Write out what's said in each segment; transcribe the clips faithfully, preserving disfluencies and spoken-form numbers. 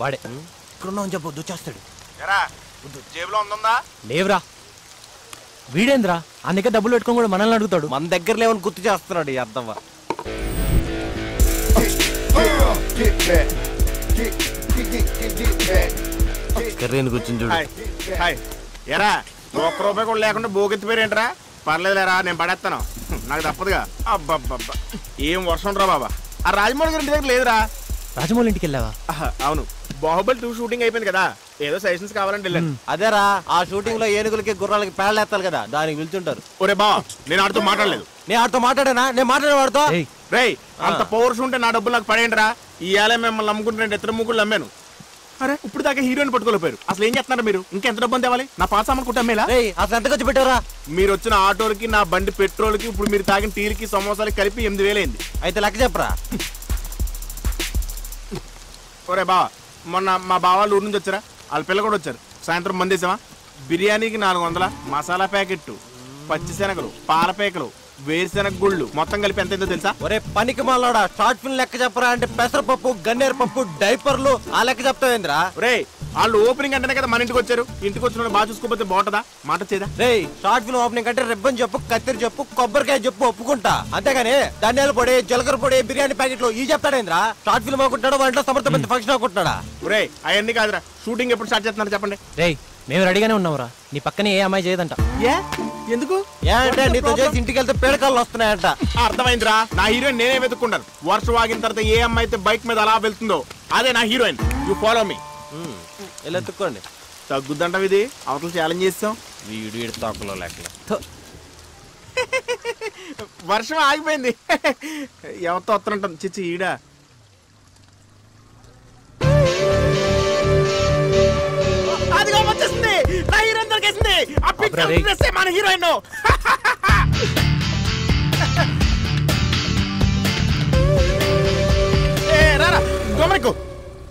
వాడే ఇక్కడున్నా అని చెప్పు వచ్చేస్తాడు. జేబులో ఉందా? లేవురా. వీడేంద్రా ఆ దగ్గర డబ్బులు పెట్టుకొని కూడా మనల్ని అడుగుతాడు. మన దగ్గర లేవని గుర్తు చేస్తున్నాడు ఈ అద్దవ్వ. ఎరా ఒక్క రూపాయి కూడా లేకుండా భోగెత్తి పేరేంటరా? పర్లేదులేరా నేను పడేస్తాను, నాకు తప్పదుగా. అబ్బబ్బబ్బా ఏం వర్షం రా బాబా. ఆ రాజమౌళి గారి ఇంటి దగ్గర లేదురా. రాజమౌళి ఇంటికి వెళ్ళావా? అవును, బాహుబలి టూ షూటింగ్ అయిపోయింది కదా, ఏదో సజెషన్స్ కావాలంటే వెళ్ళాను. అదేరా ఆ షూటింగ్ లో ఏనుగులకి గుర్రాలకి పేడలేస్తారు కదా, దానికి వెళ్తుంటారు. ఒరే బావా నేను ఆడుతూ మాట్లాడలేదు. నేను ఆడుతూ మాట్లాడానా? నేను మాట్లాడేవాడుతో రేయ్ అంత పవర్స్ ఉంటే నా డబ్బులు నాకు పడేయండిరా. ఈ ఏళ మిమ్మల్ని నమ్ముకుంటున్నాను, ఇతర ముగ్గులు నమ్మాను. అరే ఇప్పుడు దాకా హీరోయిన్ పట్టుకోలేపోయారు, అసలు ఏం చేస్తున్నారు మీరు? ఇంకా ఎంత డబ్బు తేవాలి? నా పాస్ అమ్ముకుంటామేలా? అసలు ఎంత ఖర్చు పెట్టారా? మీరు వచ్చిన ఆటోలకి, నా బండి పెట్రోల్ కి, ఇప్పుడు మీరు తాగిన టీలకి, సమోసాలకి కలిపి ఎనిమిది వేలు అయింది. అయితే లెక్క చెప్పరా. ఒరే బావా మొన్న మా బావాళ్ళు ఊరి నుంచి వచ్చారా, వాళ్ళ పిల్ల కూడా వచ్చారు. సాయంత్రం మందేసామా, బిర్యానీకి నాలుగు వందల, మసాలా ప్యాకెట్, పచ్చిశనగలు, పాల ప్యాకెట్లు, వేరుశనగ గుళ్ళు, మొత్తం కలిపి ఎంత అయిందో తెలుసా? ఒరే పనికి మాలోడా షార్ట్ ఫిల్మ్ లెక్క చెప్పరా అంటే పెసరపప్పు, గన్నేరు పప్పు, డైపర్లు ఆ లెక్క చెప్తావేంద్రా? రే వాళ్ళు ఓపెనింగ్ అంటేనే కదా మన ఇంటికి వచ్చారు, ఇంటికి వచ్చిన బాగా చూసుకోపోతే బాగుంటుందా? మాట చేదా? రే షార్ట్ ఫిల్మ్ ఓపెనింగ్ అంటే రిబ్బన్ చెప్పు, కత్తిరి చెప్పు, కొబ్బరికాయ చెప్పు ఒప్పుకుంటా, అంతేగాని ధనియాల పొడి, జీలకర్ర పొడి, బిర్యానీ ప్యాకెట్లు ఈ చెప్తాడేంద్రా? షార్ట్ ఫిల్మ్ అనుకుంటాడు, వాటిలో సమర్థమైన ఫంక్షన్ అనుకుంటున్నాడా? రే అవన్నీ కాదురా, షూటింగ్ ఎప్పుడు స్టార్ట్ చేస్తున్నారు చెప్పండి? రే మేము రెడీగానే ఉన్నావురా, నీ పక్కనే ఏ అమ్మాయి చేయదంట. ఏ ఎందుకు? ఏ అంటే నీతో చేసి ఇంటికి వెళ్తే పేడకాళ్ళు వస్తున్నాయంట. అర్థమైందిరా, నా హీరోయిన్ నేనే వెతుక్కుంటాను. వర్షం వాగిన తర్వాత ఏ అమ్మాయి అయితే బైక్ మీద అలా వెళ్తుందో అదే నా హీరోయిన్. You follow me. ఎలా ఎత్తుక్కోండి తగ్గుద్దంట. ఇది అవతల ఛాలెంజ్ చేస్తాం. వీడు వీడి తక్కువ లెక్కలు. వర్షం ఆగిపోయింది, ఎవరితో వస్తున్నట్టు చిచ్చి ఈడా. మన హీరోయిన్ గమనికు.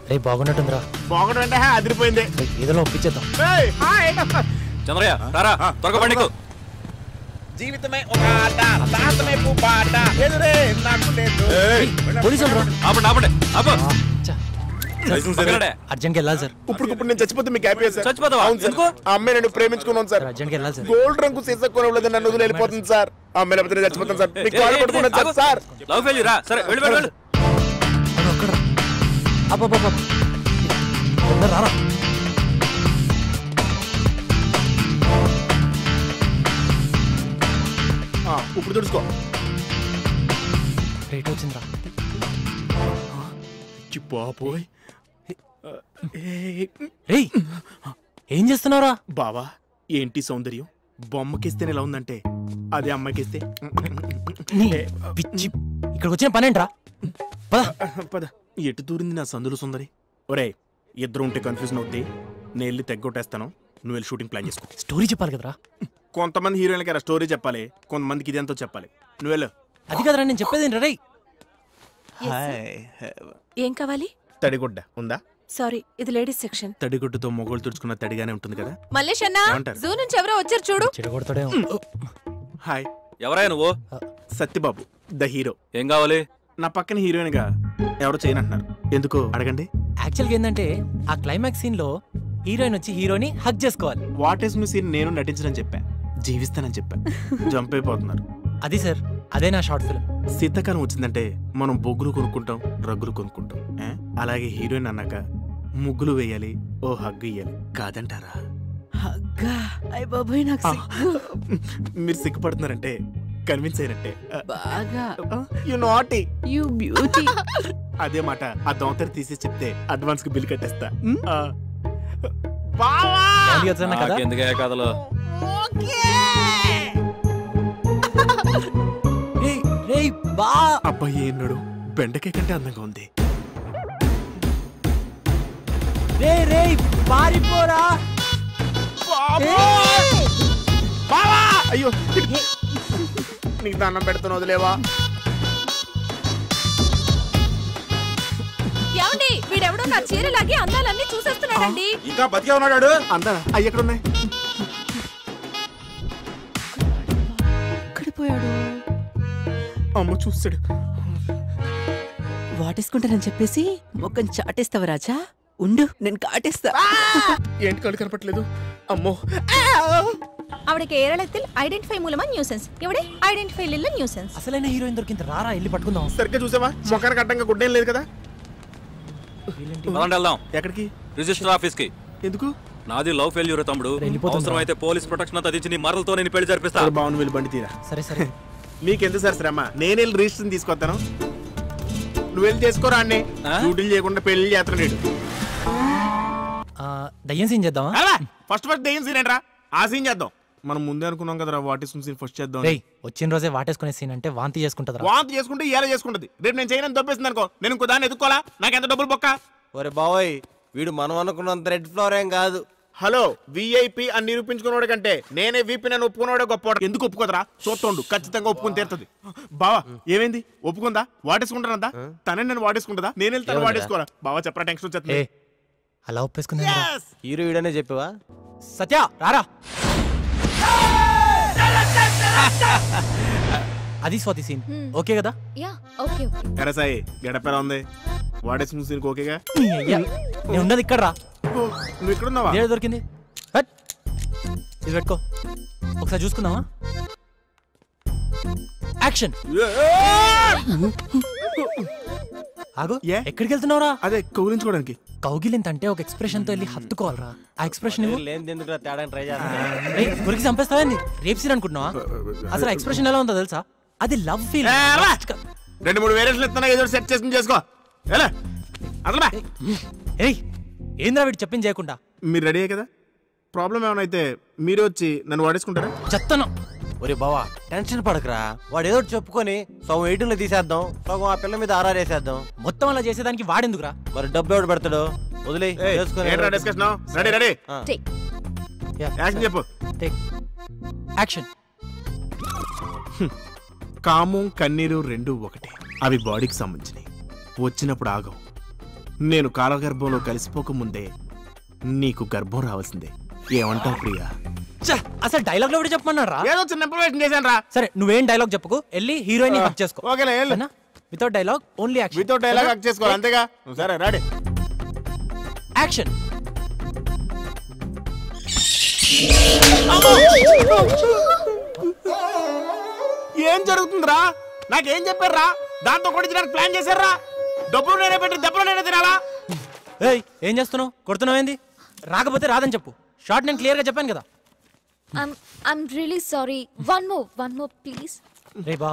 రే బాగున్నట్టుందిరా. బాగుంటే అదిరిపోయింది, ఏదో ఒప్పించేద్దాం. చంద్రయ్య రారా, త్వరగా పండుకు. జీవితమే ఒక ఆట, శాంతమే పూపాట, ఎదురే నాకు లేదు. పోలీసులు ఆపండి, ఆపండి, ఆపండి. అర్జెంట్ వెళ్ళాలి సార్. ఇప్పుడు నేను చచ్చిపోతే మీకు హ్యాపీ సార్? చచ్చిపోతావా? అమ్మాయి నేను ప్రేమించుకున్నాను సార్. అర్జెంట్ వెళ్ళాలి సార్. గోల్డ్ రంగు సీసా కొనలేదు, నన్ను వదిలి వెళ్ళిపోతుంది సార్. అమ్మాయి లేకపోతే నేను చచ్చిపోతాను సార్. మీకు కాల్ పట్టుకున్నాను సార్. లవ్ ఫెయిల్యూర్ ఆ? సరే వెళ్ళు వెళ్ళు వెళ్ళు. అక్కడ అబ్బబ్బబ్బ అందరూ రారా. ఆ ఇప్పుడు తుడుచుకో. రేట్ వచ్చిందిరా. చిప్పాపోయ్ ఏం చేస్తున్నారా బావా? ఏంటి సౌందర్యం? బొమ్మకిస్తేనే ఎలా ఉందంటే అదే అమ్మాయికిస్తే. ఇక్కడికి వచ్చిన పనేంట్రా? పద పద. ఎటు దూరింది నా సందులు సుందరి. ఒరే ఇద్దరు ఉంటే కన్ఫ్యూజన్ అవుద్ది, నేను వెళ్ళి తెగ్గొట్టేస్తాను, నువ్వు వెళ్ళి షూటింగ్ ప్లాన్ చేసుకో. స్టోరీ చెప్పాలి కదరా. కొంతమంది హీరోయిన్లకి అలా స్టోరీ చెప్పాలి, కొంతమందికి ఇది ఎంతో చెప్పాలి, నువ్వు వెళ్ళు. అది కదరా నేను చెప్పేదేంట్రా. రై ఏం కావాలి? తడిగుడ్డ ఉందా? సారీ ఇది లేడీస్ సెక్షన్. తడిగుడ్డతో మొగోళ్ళు తుడుచుకున్న తడిగానే ఉంటుంది కదా. మల్లేష్ అన్న జూ నుంచి ఎవరో వచ్చారు చూడు. హాయ్ ఎవరాయ నువ్వు? Satyababu the hero. ఏం కావాలి? నా పక్కన హీరోయిన్ గా ఎవరో చేయనంటున్నారు. ఎందుకో అడగండి. యాక్చువల్ గా ఏంటంటే ఆ క్లైమాక్స్ సీన్ లో హీరోయిన్ వచ్చి హీరోని హగ్ చేసుకోవాలి. What is me scene? నేను నటించనని చెప్పా, జీవిస్తానని చెప్పా. జంప్ అయిపోతున్నారు. అది సార్ అదే నా షార్ట్ ఫిల్మ్. శీతాకాలం వచ్చిందంటే మనం బొగ్గులు కొనుక్కుంటాం, రగ్గులు కొనుక్కుంటాం, అలాగే హీరోయిన్ అన్నాక ముగ్గులు వేయాలి, ఓ హగ్గు ఇయ్యాలి, కాదంటారా? మీరు సిగ్గుపడుతున్నారంటే కన్విన్స్ అయినట్టే. అదే మాట ఆ దొంగతనం తీసేసి చెప్తే అడ్వాన్స్ కి బిల్ కట్టేస్తా. అబ్బాయి ఏన్నాడు, బెండకాయ కంటే అందంగా ఉంది. అయ్యో నీకు దాన్నం పెడుతున్నా, వదిలేవా? వీడెవడో నా చీరలాగే అందాలన్నీ చూసేస్తున్నాడండి. ఇంకా బతికే ఉన్నాడు. అందాలా? అయ్యి ఎక్కడున్నాయి? అమ్మ చూస్తాడు. వాటేసుకుంటానని చెప్పేసి మొక్కని చాటేస్తావు రాజా. ఉండు నేను కాటేస్తా. ఏంటి కళ్ళు కనపట్లేదు? అమ్మో. అవడే కేరళతిల్ ఐడెంటిఫై మూలమా న్యూసెన్స్. ఎవడే ఐడెంటిఫై లిల్ల న్యూసెన్స్. అసలైన హీరోయిన్ దొరికింది రారా ఇల్లు పట్టుకుందాం. సరిగ్గా చూసావా? మొఖానికి అడ్డంగా గుడ్డేం లేదు కదా. వెళ్ళండి. ఎక్కడికి? రిజిస్టర్ ఆఫీస్ కి. ఎందుకు? నాది లవ్ ఫెయిల్యూర్ తమ్ముడు. అవసరమైతే పోలీస్ ప్రొటెక్షన్ అంతా దించి నీ మరలతో నేను పెళ్లి జరిపిస్తాను. బావును వీళ్ళు బండి తీరా. సరే సరే. మీకెందుకు సార్ శ్రమ? నేను వెళ్ళి రిజిస్టర్ తీసుకొస్తాను. నువ్వు వెళ్ళి చేసుకోరా అన్నే. డ్యూటీలు చేయకుండా పెళ్లి చేస్తాను నేను. దయ్యం సీన్ చేద్దామా? ఫస్ట్ ఫస్ట్ దయ్యం సీన్ ఏంట్రా? ఆ సీన్ చేద్దాం. మనం ముందే అనుకున్నాం కదరా వాటేసుకుని సీన్ ఫస్ట్ చేద్దాం. వచ్చిన రోజే వాటేసుకునే సీన్ అంటే వాంతి చేసుకుంటది. వాంతి చేసుకుంటే ఇలా చేసుకుంటది. రేపు నేను చేయను దొబ్బేసింది అనుకో, నేను ఇంకో దాన్ని ఎదుక్కోవాలా? నాకు ఎంత డబ్బులు బొక్క? ఒరే బాబోయ్ వీడు మనం అనుకున్నంత రెడ్ ఫ్లోర్ ఏం కాదు. హలో విఐపి అని నిరూపించుకున్నాడు కంటే నేనే వీపీ నన్ను ఒప్పుకున్నాడు గొప్ప. ఎందుకు ఒప్పుకోదరా? చూస్తుండు ఖచ్చితంగా ఒప్పుకుని తీరుతుంది. బావా ఏమైంది? ఒప్పుకుందా? వాటేసుకుంటానందా? తనే నన్ను వాటేసుకుంటుందా? నేను వెళ్తాను వాటేసుకోరా. బావా చెప్పరా టెన్షన్ వచ్చేస్తుంది. అలా ఒప్పేసుకున్నా హీరో వీడనే చెప్పావా? సత్య రారా. అది స్వాతి సీన్ ఓకే కదా? Yeah okay okay. అరే సాయి గడపలా ఉంది వాడేసుకున్న సీన్ ఓకేగా? నేను ఉన్నది ఇక్కడ రా. నువ్వు ఇక్కడ ఉన్నావా? ఏదో దొరికింది ఇది పెట్టుకో ఒకసారి చూసుకుందామా. యాక్షన్. ఆగు ఎక్కడికి వెళ్తున్నావురా? అదే కౌగిలించుకోవడానికి. కౌగిలింత అంటే ఒక ఎక్స్ప్రెషన్ తో వెళ్ళి హత్తుకోవాలరా. ఆ ఎక్స్ప్రెషన్ గురికి చంపేస్తావని రేపు సీన్ అనుకుంటున్నావా? అసలు ఎక్స్ప్రెషన్ ఎలా ఉందో తెలుసా? అది లవ్ ఫీల్. రెండు మూడు వేరియేషన్లు ఇస్తున్నా ఏదో సెట్ చేసుకుని చేసుకో. ఏయ్ ఏంద్రా వీడు చెప్పింది చేయకుండా? మీరు రెడీ అయ్యే కదా? ప్రాబ్లం ఏమైనా అయితే మీరు వచ్చి నన్ను వాడేసుకుంటారా? చెప్తాను. ఒరే బావా టెన్షన్ పడకరా. వాడు ఏదో చెప్పుకొని సగం ఎయిటింగ్ లో తీసేద్దాం, సగం ఆ పిల్ల మీద ఆర్ఆర్ వేసేద్దాం. మొత్తం అలా చేసేదానికి వాడెందుకురా? మరి డబ్బు ఎవడు పెడతాడు? వదిలే. కామం కన్నీరు రెండు ఒకటే. అవి బాడీకి సంబంధించినవి. వచ్చినప్పుడు ఆగం. నేను కాలగర్భంలో కలిసిపోక ముందే నీకు గర్భం రావాల్సిందే. ఏమంటావు ప్రియా? అసలు డైలాగ్ లో చెప్పమన్నారా? ఏదో చిన్న ఇంప్రూవైజేషన్ చేశాను రా. సరే నువ్వేం డైలాగ్ చెప్పకు, వెళ్ళి హీరోయిన్ హక్ చేసుకో. ఓకేనా? ఏనా without dialogue only action. Without dialogue hug చేసుకో అంతేగా? సరే రెడీ యాక్షన్. ఏం జరుగుతుందిరా? నాకేం చెప్పారా? దాంతో కొట్టించడానికి ప్లాన్ చేశారా? డబ్బులు నేనే పెట్టి దెబ్బలు నేనే తినాలా? ఏయ్ ఏం చేస్తున్నావు? కొడుతున్నావు ఏంది? రాకపోతే రాదని చెప్పు. షార్ట్ నేను క్లియర్ గా చెప్పాను కదా. I'm I'm really sorry. One more, one more, please. Hey, ba.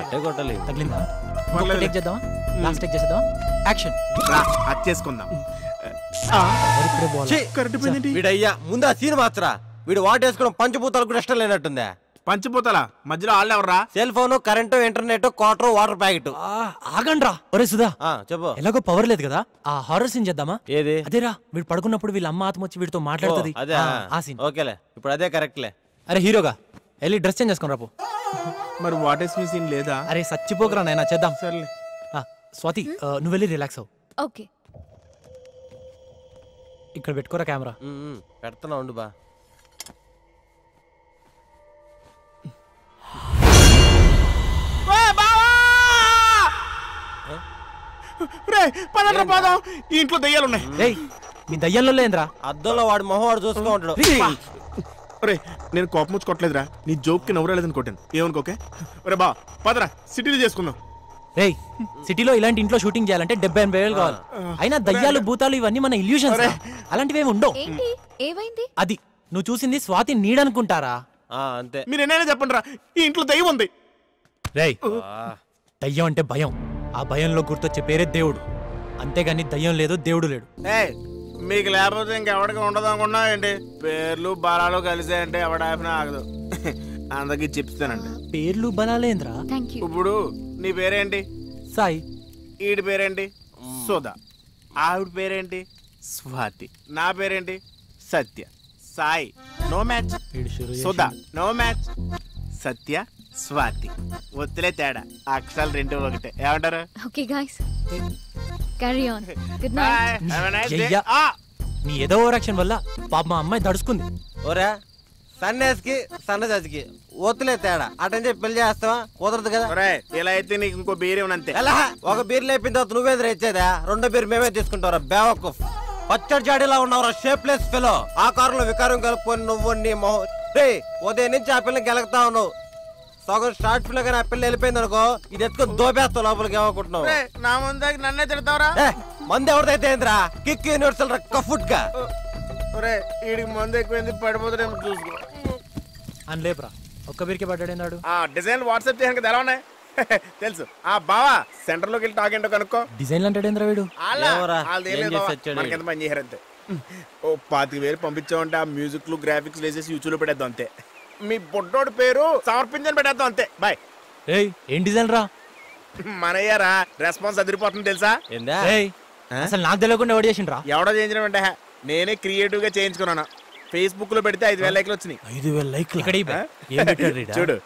అట్టే కొట్టాలి. తగిలిందా? మళ్ళీ టేక్ చేద్దాం. లాస్ట్ టేక్ చేద్దాం. యాక్షన్. రా, అట్ చేసుకుందాం. ఆ, ఒరిప్రే బాల్. చె, కరెక్ట్ పడింది. వీడయ్యా, ముందు ఆ సీన్ మాత్రరా. వీడు వాటేసుకోవడం పంచభూతాలకు ఇష్టం లేనట్టుందే. పంచభూతాల మధ్యలో ఆళ్ళు ఎవర్రా? Cell phone, current, internet, quarter, water packet. ఆగండ్రా. ఒరే సుధా చెప్పు. ఎలాగో పవర్ లేదు కదా, ఆ హారర్ సీన్ చేద్దామా? ఏది? అదేరా వీడు పడుకున్నప్పుడు వీళ్ళ అమ్మ ఆత్మ వచ్చి వీడితో మాట్లాడుతుంది. ఆ సీన్ ఓకేలే. ఇప్పుడు అదే కరెక్ట్లే. అరే హీరోగా వెళ్ళి డ్రెస్ చేంజ్ చేసుకుని రాపో. మరి వాట్ ఇస్ మీ సీన్ లేదా? అరే సచ్చిపోకరా నాయనా చేద్దాం. సర్లే స్వాతి నువ్వు వెళ్ళి రిలాక్స్ అవు. ఓకే ఇక్కడ పెట్టుకోరా కెమెరా. పెడతాను ఉండు బా. ఇంట్లో దయ్యాలు ఉన్నాయి. మీ దయ్యాల్లో లేదురా, అద్దంలో వాడు మొహవాడు చూస్తూ ఉంటాడు. ఒరే నేను కోపం ముచ్చుకోవట్లేదురా, నీ జోక్కి నవ్వరాలేదని కొట్టాను ఏమనుకోకే. ఒరే బా పదరా సిటీలో చేసుకుందాం. రే సిటీలో ఇలాంటి ఇంట్లో షూటింగ్ చేయాలంటే డెబ్బై ఎనభై వేలు కావాలి. అయినా దయ్యాలు భూతాలు ఇవన్నీ మన ఇల్యూషన్స్, అలాంటివేమి ఉండవు. అది నువ్వు చూసింది స్వాతి నీడనుకుంటారా? అంతే. మీరు ఎన్నైనా చెప్పండి రా, ఈ ఇంట్లో దయ్యం ఉంది. రే దయ్యం అంటే భయం, ఆ భయంలో గుర్తొచ్చే పేరే దేవుడు. అంతేగాని దయ్యం లేదు దేవుడు లేడు. మీకు లేకపోతే ఇంకెవరికి ఉండదు అనుకున్నా ఏంటి? పేర్లు బలాలు కలిసాయంటే ఎవడాపినా ఆగదు. అందరికి చెప్తానండి. పేర్లు బలాలేంద్రా? ఇప్పుడు నీ పేరేంటి? సాయి. ఈడి పేరేంటి? సుధా. ఆవిడ పేరేంటి? స్వాతి. నా పేరేంటి? Satya. Sai no match, Sudha no match, Satya Swathi ఒత్తులే తేడా, అక్షరాలు రెండు ఒకటే. ఏమంటారు? Okay guys carry on. Good night, have a nice day. ఆ నీ ఏదో ఓవరాక్షన్ వల్ల పాప మా అమ్మాయి దడుచుకుంది. ఓరా సన్నేస్కి సన్నజాజికి ఒత్తులే తేడా అటని చెప్పి పెళ్లి చేస్తావా? కుదరదు కదా. ఒరే ఇలా అయితే నీకు ఇంకో బీర్ ఇవ్వను అంతే. ఎలా ఒక బీర్ లేపిన తర్వాత నువ్వేది ఇచ్చేదా? రెండో బీర్ మేమే తీసుకుంటావురా బేవకూఫ్. పచ్చడి జాడీలా ఉన్నావురా షేప్లెస్ ఫెలో. ఆ కారులో వికారం కలుపుకొని నువ్వు నీ మొహం రే ఉదయం నుంచి ఆ పిల్లని గెలకతా ఉన్నావు. సగం షార్ట్ ఫిల్ కానీ ఆ పిల్ల వెళ్ళిపోయింది అనుకో, ఇది ఎత్తుకొని దోపేస్తా లోపలికి ఏమనుకుంటున్నావు. నా ముందు నన్నే తిడతావురా. మంది ఎవరిదైతే ఏంద్రా కిక్ యూనివర్సల్ రా కఫుట్ గా. ఒరే వీడికి మంది ఎక్కువైంది పడిపోతాడేమో చూసుకో అని లేపురా. ఒక్క బీరికి పడ్డాడు. డిజైన్ వాట్సాప్ చేయడానికి కదా ఎలా ఉన్నాయి తెలుసు. ఆ బావా సెంటర్ లోకి వెళ్ళి టాకేంటో కనుక్కో. డిజైన్లు అంటాడేంద్ర వీడు. పని చేశారంతే. ఓ పాతిక వేలు పంపించామంటే ఆ మ్యూజిక్లు గ్రాఫిక్స్ వేసేసి యూట్యూబ్లో పెట్టేద్దాం అంతే. మీ బొడ్డోడు పేరు సమర్పించని పెట్టేద్దాం అంతే. బాయ్. ఏం డిజైన్ రా మనయ్యారా, రెస్పాన్స్ అదిరిపోతుంది తెలుసా. అసలు నాకు తెలియకుండా ఎవడో చేసిండ్రా. ఎవడో చేయించినవంటే నేనే క్రియేటివ్ గా చేయించుకున్నాను. ఫేస్బుక్ లో పెడితే ఐదు వేల లైక్లు వచ్చినాయి. చూడు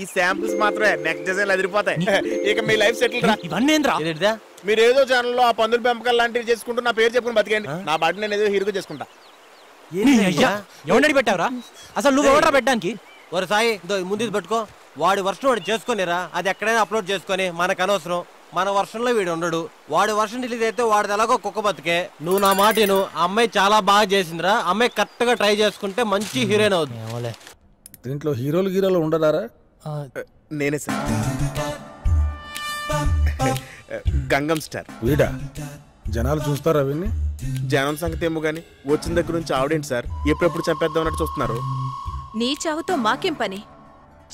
ఈ శాంపుల్స్ మాత్రమే నెక్స్ట్ డిజైన్ అదిరిపోతాయి. ఇక మీ లైఫ్ సెటిల్ రా. ఇవన్నీ మీరు ఏదో ఛానల్లో ఆ పందుల పెంపకాలు లాంటివి చేసుకుంటూ నా పేరు చెప్పుకుని బతికేయండి. నా బాటి నేను ఏదో హీరోగా చేసుకుంటా. ఎవరి పెట్టావరా అసలు నువ్వు ఎవరా పెట్టడానికి. ఒరే సాయి ముందు పెట్టుకో, వాడి వర్షం వాడు చేసుకునేరా, అది ఎక్కడైనా అప్లోడ్ చేసుకొని. మనకు అనవసరం, మన వర్షంలో వీడు ఉండడు. వాడి వర్షం రిలీజ్ అయితే వాడిది ఎలాగో కుక్క బతికే. నువ్వు నా మాట విను. అమ్మాయి చాలా బాగా చేసిందిరా. అమ్మాయి కరెక్ట్ గా ట్రై చేసుకుంటే మంచి హీరోయిన్ అవుతుంది. దీంట్లో హీరోలు హీరోలు ఉండడారా. నేనే సార్ గంగం స్టార్. వీడా జనాలు చూస్తారా వీడిని. జనం సంగతి ఏమో గానీ వచ్చిన దగ్గర నుంచి ఆవిడేంటి సార్ ఎప్పుడెప్పుడు చంపేద్దాం అన్నట్టు చూస్తున్నారు. నీ చావుతో మాకేం పని.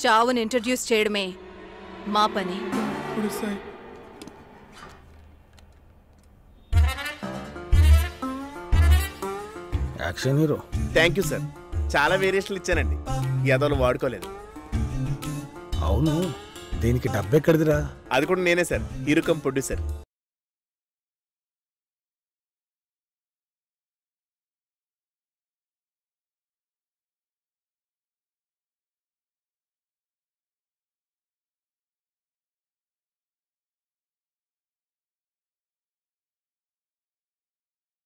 చావుని ఇంట్రడ్యూస్ చేయడమే మా పని. Action hero. Thank you sir. చాలా వేరియేషన్లు ఇచ్చానండి, ఏదో వాడుకోలేదు. అవును దీనికి డబ్బెక్కడిదిరా. అది కూడా నేనే సార్, హీరో కమ్ ప్రొడ్యూసర్.